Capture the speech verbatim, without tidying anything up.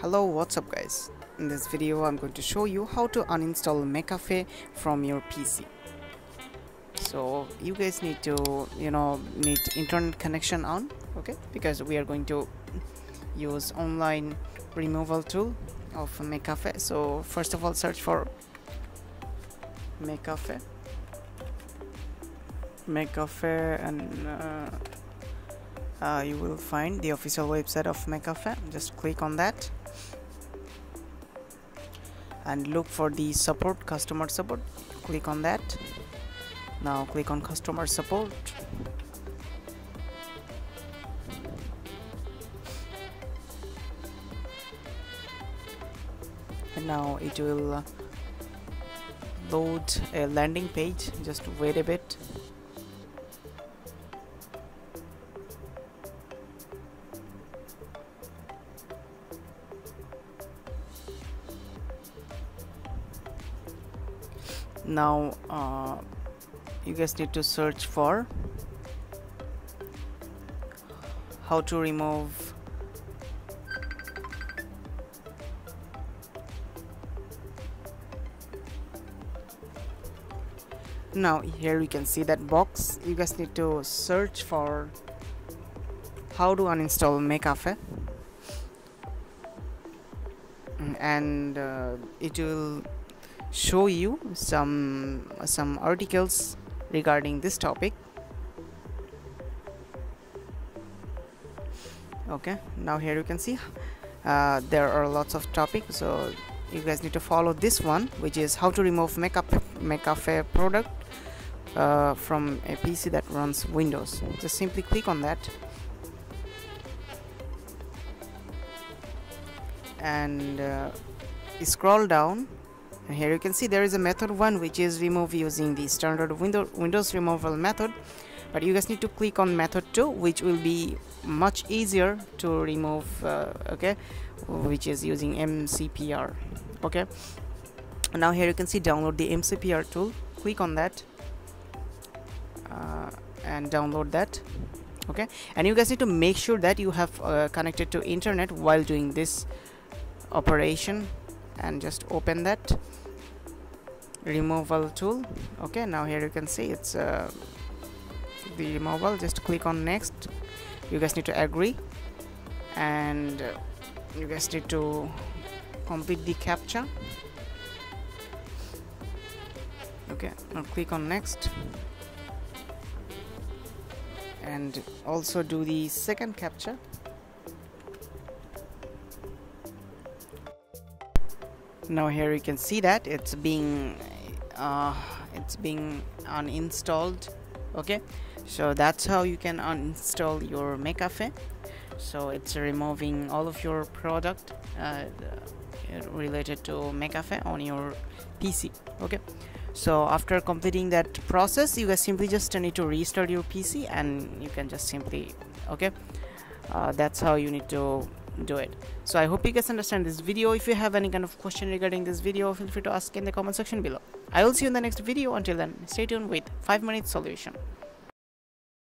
Hello, what's up guys? In this video I'm going to show you how to uninstall McAfee from your P C. So you guys need to you know need internet connection on, okay, because we are going to use online removal tool of McAfee. So first of all, search for McAfee McAfee and uh, Uh, you will find the official website of McAfee. Just click on that and look for the support, customer support. Click on that. Now click on customer support. And now it will load a landing page. Just wait a bit. Now uh, you guys need to search for how to remove . Now here you can see that box. You guys need to search for how to uninstall McAfee, and uh, it will show you some some articles regarding this topic. Okay, now here you can see uh, there are lots of topics, so you guys need to follow this one, which is how to remove McAfee McAfee product uh, from a P C that runs Windows. Just simply click on that, and uh, scroll down. And here you can see there is a method one, which is remove using the standard window, Windows removal method, but you guys need to click on method two, which will be much easier to remove, uh, okay, which is using M C P R. Okay, and now here you can see download the M C P R tool. Click on that uh, and download that. Okay, and you guys need to make sure that you have uh, connected to internet while doing this operation, and just open that removal tool. Okay, now here you can see it's uh, the removal. Just click on next. You guys need to agree, and uh, you guys need to complete the captcha. Okay, now click on next, and also do the second captcha. Now here you can see that it's being uh, it's being uninstalled. Okay, so that's how you can uninstall your McAfee. So it's removing all of your product uh, related to McAfee on your P C. Okay, so after completing that process, you guys simply just need to restart your P C, and you can just simply, okay, uh, that's how you need to do it. So I hope you guys understand this video. If you have any kind of question regarding this video, feel free to ask in the comment section below. I will see you in the next video. Until then, stay tuned with five minute solution.